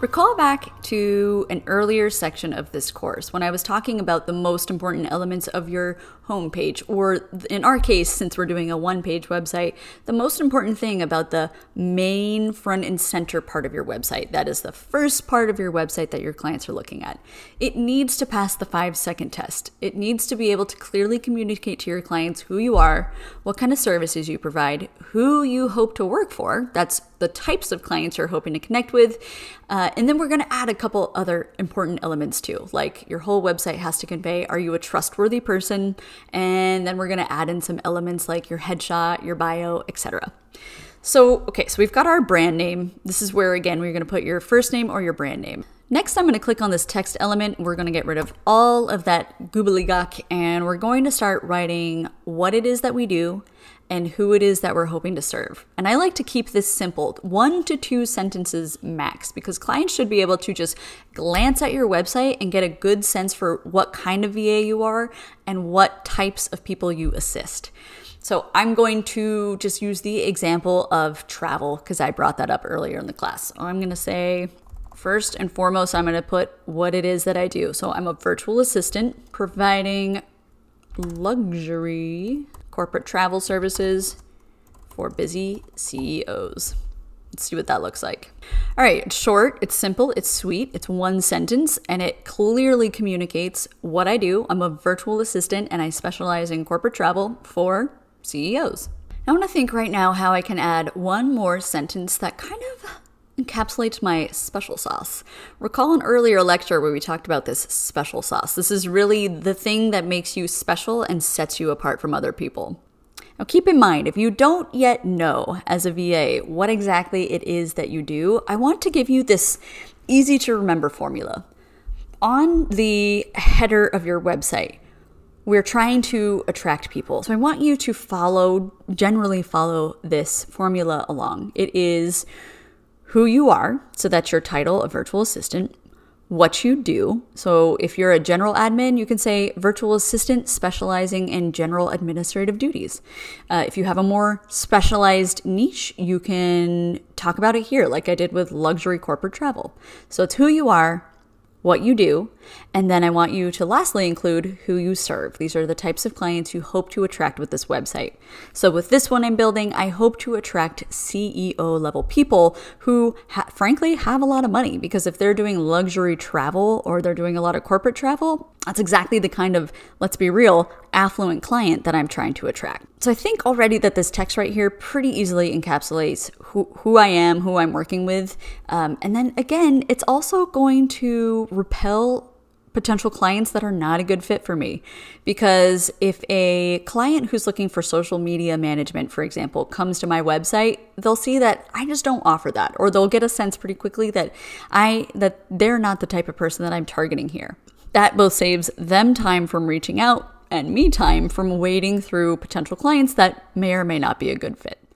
Recall back to an earlier section of this course when I was talking about the most important elements of your homepage, or in our case, since we're doing a one-page website, the most important thing about the main front and center part of your website. That is the first part of your website that your clients are looking at. It needs to pass the 5-second test. It needs to be able to clearly communicate to your clients who you are, what kind of services you provide, who you hope to work for. That's the types of clients you're hoping to connect with. And then we're going to add a couple other important elements too, like your whole website has to convey, are you a trustworthy person? And then we're going to add in some elements like your headshot, your bio, etc. So, okay, so we've got our brand name. This is where, again, we're going to put your first name or your brand name. Next, I'm going to click on this text element. We're going to get rid of all of that gobbledygook, and we're going to start writing what it is that we do and who it is that we're hoping to serve. And I like to keep this simple, 1 to 2 sentences max, because clients should be able to just glance at your website and get a good sense for what kind of VA you are and what types of people you assist. So I'm going to just use the example of travel because I brought that up earlier in the class. I'm going to say, first and foremost, I'm going to put what it is that I do. So I'm a virtual assistant providing luxury corporate travel services for busy CEOs. Let's see what that looks like. All right, it's short, it's simple, it's sweet, it's 1 sentence, and it clearly communicates what I do. I'm a virtual assistant and I specialize in corporate travel for CEOs. I want to think right now how I can add one more sentence that kind of encapsulates my special sauce. Recall an earlier lecture where we talked about this special sauce. This is really the thing that makes you special and sets you apart from other people. Now keep in mind, if you don't yet know as a VA what exactly it is that you do, I want to give you this easy to remember formula. On the header of your website, we're trying to attract people. So I want you to generally follow this formula along. It is who you are, so that's your title, a virtual assistant, what you do. So if you're a general admin, you can say virtual assistant specializing in general administrative duties. If you have a more specialized niche, you can talk about it here, like I did with luxury corporate travel. So it's who you are, what you do, and then I want you to lastly include who you serve. These are the types of clients you hope to attract with this website. So with this one I'm building, I hope to attract CEO level people who frankly have a lot of money, because if they're doing luxury travel or they're doing a lot of corporate travel, that's exactly the kind of, let's be real, affluent client that I'm trying to attract. So I think already that this text right here pretty easily encapsulates who I am, who I'm working with. And then again, it's also going to repel potential clients that are not a good fit for me. Because if a client who's looking for social media management, for example, comes to my website, they'll see that I just don't offer that, or they'll get a sense pretty quickly that they're not the type of person that I'm targeting here. That both saves them time from reaching out and me time from wading through potential clients that may or may not be a good fit.